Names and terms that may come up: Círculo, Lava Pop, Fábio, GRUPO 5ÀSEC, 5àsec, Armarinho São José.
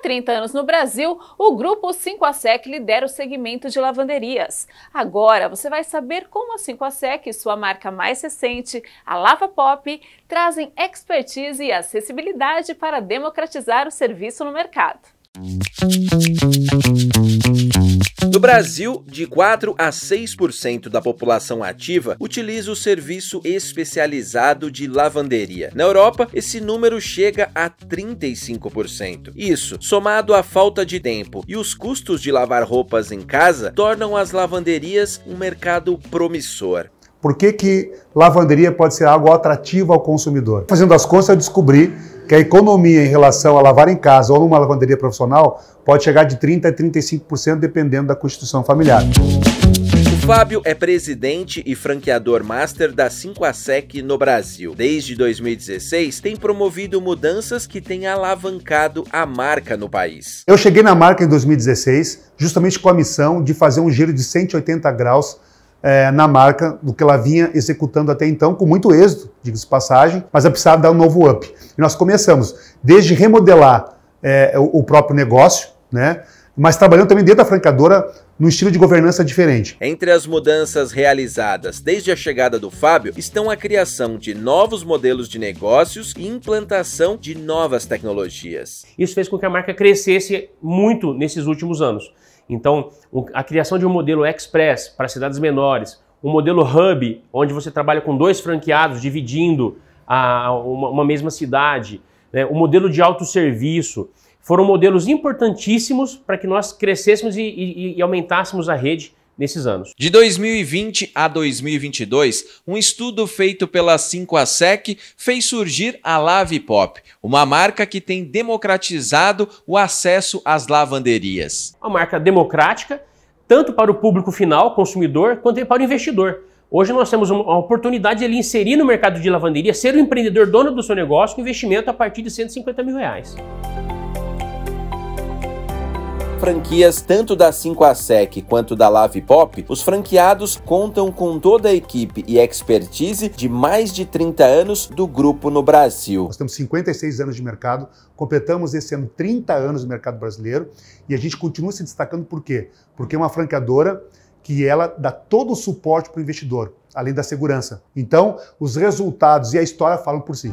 30 anos no Brasil, o Grupo 5àSec lidera o segmento de lavanderias. Agora você vai saber como a 5àSec e sua marca mais recente, a Lava Pop, trazem expertise e acessibilidade para democratizar o serviço no mercado. No Brasil, de 4 a 6% da população ativa utiliza o serviço especializado de lavanderia. Na Europa, esse número chega a 35%. Isso, somado à falta de tempo e os custos de lavar roupas em casa, tornam as lavanderias um mercado promissor. Por que lavanderia pode ser algo atrativo ao consumidor? Fazendo as contas, eu descobri que a economia em relação a lavar em casa ou numa lavanderia profissional pode chegar de 30% a 35% dependendo da constituição familiar. O Fábio é presidente e franqueador master da 5àSec no Brasil. Desde 2016, tem promovido mudanças que têm alavancado a marca no país. Eu cheguei na marca em 2016 justamente com a missão de fazer um giro de 180 graus na marca, do que ela vinha executando até então, com muito êxito, diga-se passagem, mas ela precisava dar um novo up. E nós começamos desde remodelar o próprio negócio, né? Mas trabalhando também dentro da franqueadora num estilo de governança diferente. Entre as mudanças realizadas desde a chegada do Fábio estão a criação de novos modelos de negócios e implantação de novas tecnologias. Isso fez com que a marca crescesse muito nesses últimos anos. Então, a criação de um modelo express para cidades menores, um modelo hub, onde você trabalha com dois franqueados dividindo uma mesma cidade, né? Um modelo de autosserviço, foram modelos importantíssimos para que nós crescêssemos e aumentássemos a rede nesses anos. De 2020 a 2022, um estudo feito pela 5àSec fez surgir a Lava Pop, uma marca que tem democratizado o acesso às lavanderias. Uma marca democrática, tanto para o público final, consumidor, quanto para o investidor. Hoje nós temos uma oportunidade de ele inserir no mercado de lavanderia, ser o empreendedor dono do seu negócio, com investimento a partir de R$150 mil. Franquias tanto da 5àSec quanto da Lava Pop, os franqueados contam com toda a equipe e expertise de mais de 30 anos do grupo no Brasil. Nós temos 56 anos de mercado, completamos esse ano 30 anos no mercado brasileiro e a gente continua se destacando por quê? Porque é uma franqueadora que ela dá todo o suporte para o investidor, além da segurança. Então, os resultados e a história falam por si.